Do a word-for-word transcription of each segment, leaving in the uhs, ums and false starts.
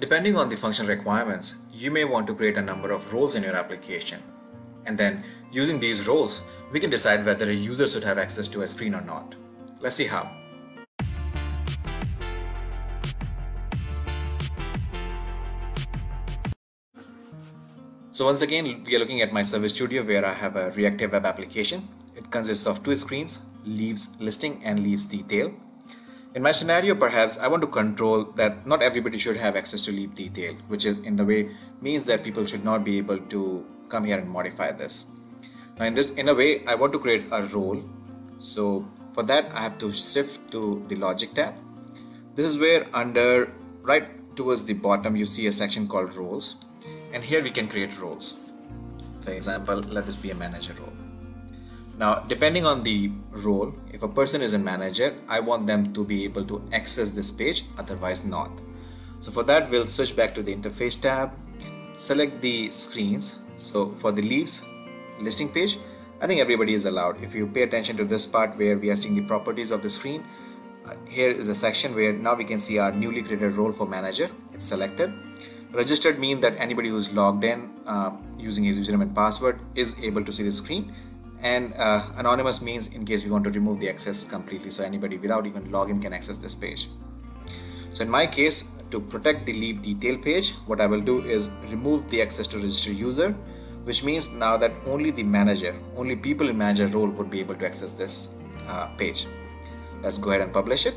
Depending on the functional requirements, you may want to create a number of roles in your application. And then, using these roles, we can decide whether a user should have access to a screen or not. Let's see how. So once again, we are looking at my Service Studio where I have a reactive web application. It consists of two screens, leaves listing and leaves detail. In my scenario, perhaps I want to control that not everybody should have access to leave detail, which is in the way means that people should not be able to come here and modify this. Now in this, in a way, I want to create a role. So for that, I have to shift to the logic tab. This is where under right towards the bottom, you see a section called roles. And here we can create roles. For example, let this be a manager role. Now, depending on the role, if a person is a manager, I want them to be able to access this page, otherwise not. So for that, we'll switch back to the interface tab, select the screens. So for the leaves listing page, I think everybody is allowed. If you pay attention to this part where we are seeing the properties of the screen, here is a section where now we can see our newly created role for manager. It's selected. Registered means that anybody who's logged in uh, using his username and password is able to see the screen, and uh, anonymous means in case we want to remove the access completely, so anybody without even login can access this page. So in my case, to protect the leave detail page, what I will do is remove the access to registered user, which means now that only the manager, only people in manager role would be able to access this uh, page. Let's go ahead and publish it.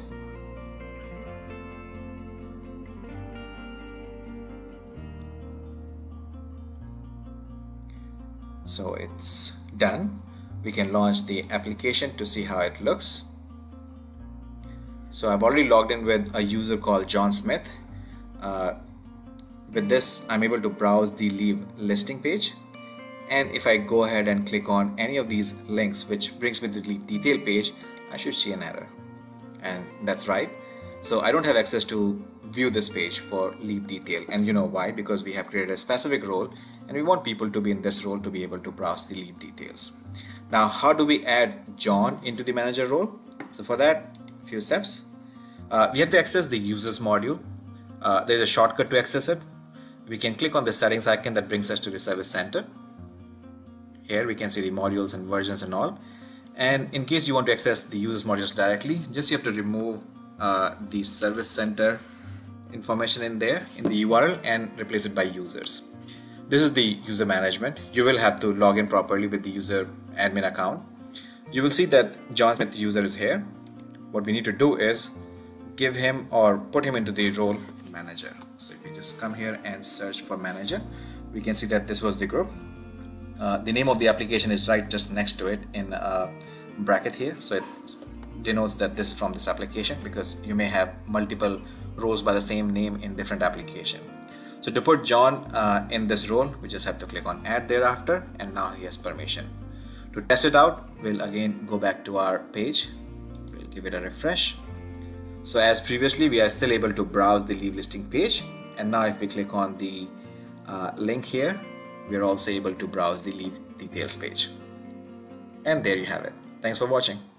So it's done. We can launch the application to see how it looks. So I've already logged in with a user called John Smith. Uh, with this, I'm able to browse the leave listing page. And if I go ahead and click on any of these links, which brings me to the leave detail page, I should see an error. And that's right. So I don't have access to view this page for leave detail, and you know why, because we have created a specific role and we want people to be in this role to be able to browse the leave details. Now, how do we add John into the manager role? So for that, a few steps. Uh, we have to access the users module. Uh, there's a shortcut to access it. We can click on the settings icon that brings us to the service center. Here we can see the modules and versions and all. And in case you want to access the users modules directly, just you have to remove uh, the service center information in there in the U R L and replace it by users. This is the user management. You will have to log in properly with the user admin account. You will see that John Smith user is here. What we need to do is give him or put him into the role manager. So if we just come here and search for manager, we can see that this was the group. Uh, the name of the application is right just next to it in a bracket here. So it denotes that this is from this application, because you may have multiple roles by the same name in different application. So to put John uh, in this role, we just have to click on add thereafter, and now he has permission. To test it out, we'll again go back to our page. We'll give it a refresh. So as previously, we are still able to browse the leave listing page, and now if we click on the uh, link here, we are also able to browse the leave details page. And there you have it. Thanks for watching.